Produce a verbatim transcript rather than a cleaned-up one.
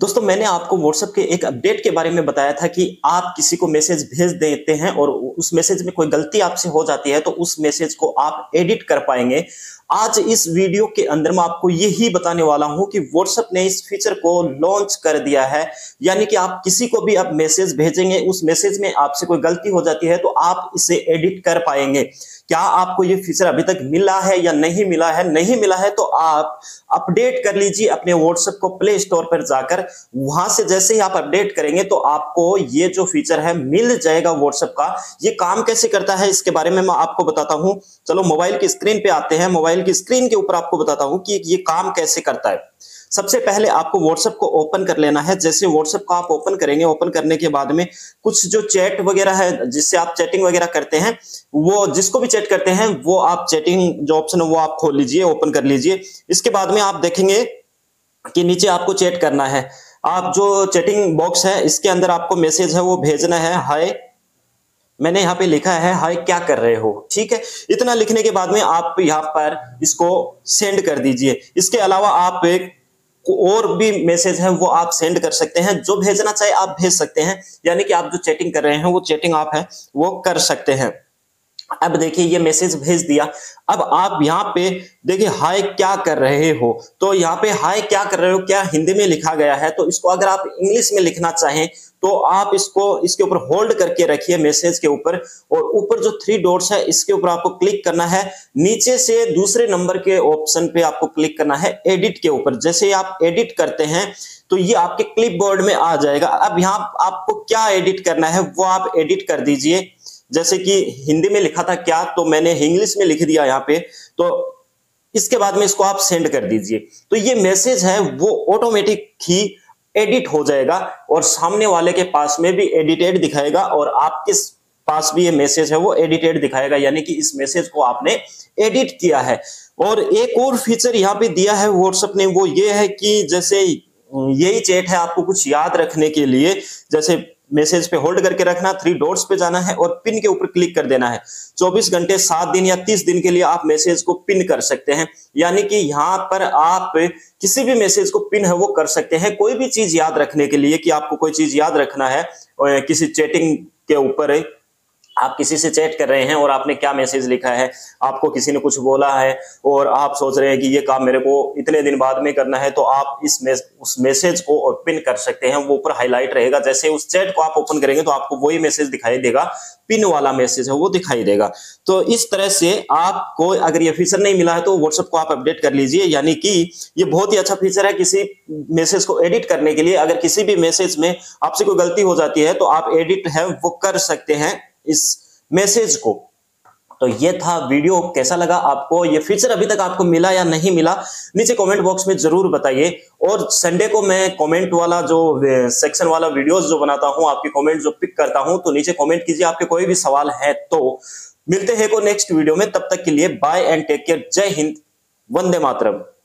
दोस्तों मैंने आपको WhatsApp के एक अपडेट के बारे में बताया था कि आप किसी को मैसेज भेज देते हैं और उस मैसेज में कोई गलती आपसे हो जाती है तो उस मैसेज को आप एडिट कर पाएंगे। आज इस वीडियो के अंदर मैं आपको यही बताने वाला हूं कि WhatsApp ने इस फीचर को लॉन्च कर दिया है, यानी कि आप किसी को भी अब मैसेज भेजेंगे, उस मैसेज में आपसे कोई गलती हो जाती है तो आप इसे एडिट कर पाएंगे। क्या आपको ये फीचर अभी तक मिला है या नहीं मिला है? नहीं मिला है तो आप अपडेट कर लीजिए अपने WhatsApp को प्ले स्टोर पर जाकर। वहां से जैसे ही आप अपडेट करेंगे तो आपको ये जो फीचर है मिल जाएगा WhatsApp का। ये काम कैसे करता है इसके बारे में मैं आपको बताता हूं। चलो मोबाइल की स्क्रीन पे आते हैं, मोबाइल की स्क्रीन के ऊपर आपको बताता हूं कि ये काम कैसे करता है। सबसे पहले आपको WhatsApp को ओपन कर लेना है। जैसे WhatsApp का आप ओपन करेंगे, ओपन करने के बाद में कुछ जो चैट वगैरह है, जिससे आप चैटिंग वगैरह करते हैं, वो जिसको भी चैट करते हैं वो आप चैटिंग जो ऑप्शन है वो आप खोल लीजिए, ओपन कर लीजिए। इसके बाद में आप देखेंगे कि नीचे आपको चैट करना है। आप जो चैटिंग बॉक्स है इसके अंदर आपको मैसेज है वो भेजना है। हाय, मैंने यहाँ पे लिखा है हाय क्या कर रहे हो, ठीक है। इतना लिखने के बाद में आप यहाँ पर इसको सेंड कर दीजिए। इसके अलावा आप एक और भी मैसेज है वो आप सेंड कर सकते हैं, जो भेजना चाहे आप भेज सकते हैं। यानी कि आप जो चैटिंग कर रहे हैं वो चैटिंग आप है वो कर सकते हैं। अब देखिए ये मैसेज भेज दिया। अब आप यहाँ पे देखिए हाय क्या कर रहे हो, तो यहाँ पे हाय क्या कर रहे हो क्या हिंदी में लिखा गया है, तो इसको अगर आप इंग्लिश में लिखना चाहें तो आप इसको इसके ऊपर होल्ड करके रखिए मैसेज के ऊपर, और ऊपर जो थ्री डॉट्स है इसके ऊपर आपको क्लिक करना है। नीचे से दूसरे नंबर के ऑप्शन पे आपको क्लिक करना है एडिट के ऊपर। जैसे आप एडिट करते हैं तो ये आपके क्लिपबोर्ड में आ जाएगा। अब यहाँ आपको क्या एडिट करना है वो आप एडिट कर दीजिए। जैसे कि हिंदी में लिखा था क्या, तो मैंने इंग्लिश में लिख दिया यहाँ पे, तो इसके बाद में इसको आप सेंड कर दीजिए। तो ये मैसेज है वो ऑटोमेटिक ही एडिट हो जाएगा और सामने वाले के पास में भी एडिटेड दिखाएगा और आपके पास भी ये मैसेज है वो एडिटेड दिखाएगा, यानी कि इस मैसेज को आपने एडिट किया है। और एक और फीचर यहाँ पे दिया है WhatsApp ने, वो ये है कि जैसे यही चैट है आपको कुछ याद रखने के लिए, जैसे मैसेज पे होल्ड करके रखना, थ्री डॉट्स पे जाना है और पिन के ऊपर क्लिक कर देना है। चौबीस घंटे, सात दिन या तीस दिन के लिए आप मैसेज को पिन कर सकते हैं। यानी कि यहाँ पर आप किसी भी मैसेज को पिन है वो कर सकते हैं, कोई भी चीज याद रखने के लिए कि आपको कोई चीज याद रखना है। किसी चैटिंग के ऊपर आप किसी से चैट कर रहे हैं और आपने क्या मैसेज लिखा है, आपको किसी ने कुछ बोला है और आप सोच रहे हैं कि ये काम मेरे को इतने दिन बाद में करना है, तो आप इस मेस, उस मैसेज को और पिन कर सकते हैं। वो ऊपर हाईलाइट रहेगा। जैसे उस चैट को आप ओपन करेंगे तो आपको वही मैसेज दिखाई देगा, पिन वाला मैसेज है वो दिखाई देगा। तो इस तरह से आपको अगर ये फीचर नहीं मिला है तो WhatsApp को आप अपडेट कर लीजिए। यानी कि ये बहुत ही अच्छा फीचर है किसी मैसेज को एडिट करने के लिए। अगर किसी भी मैसेज में आपसे कोई गलती हो जाती है तो आप एडिट है वो कर सकते हैं इस मैसेज को। तो ये था वीडियो, कैसा लगा आपको? ये फीचर अभी तक आपको मिला या नहीं मिला नीचे कमेंट बॉक्स में जरूर बताइए। और संडे को मैं कमेंट वाला जो सेक्शन वाला वीडियोस जो बनाता हूं, आपके कमेंट जो पिक करता हूं, तो नीचे कमेंट कीजिए आपके कोई भी सवाल है तो। मिलते हैं को नेक्स्ट वीडियो में, तब तक के लिए बाय एंड टेक केयर। जय हिंद, वंदे मातरम।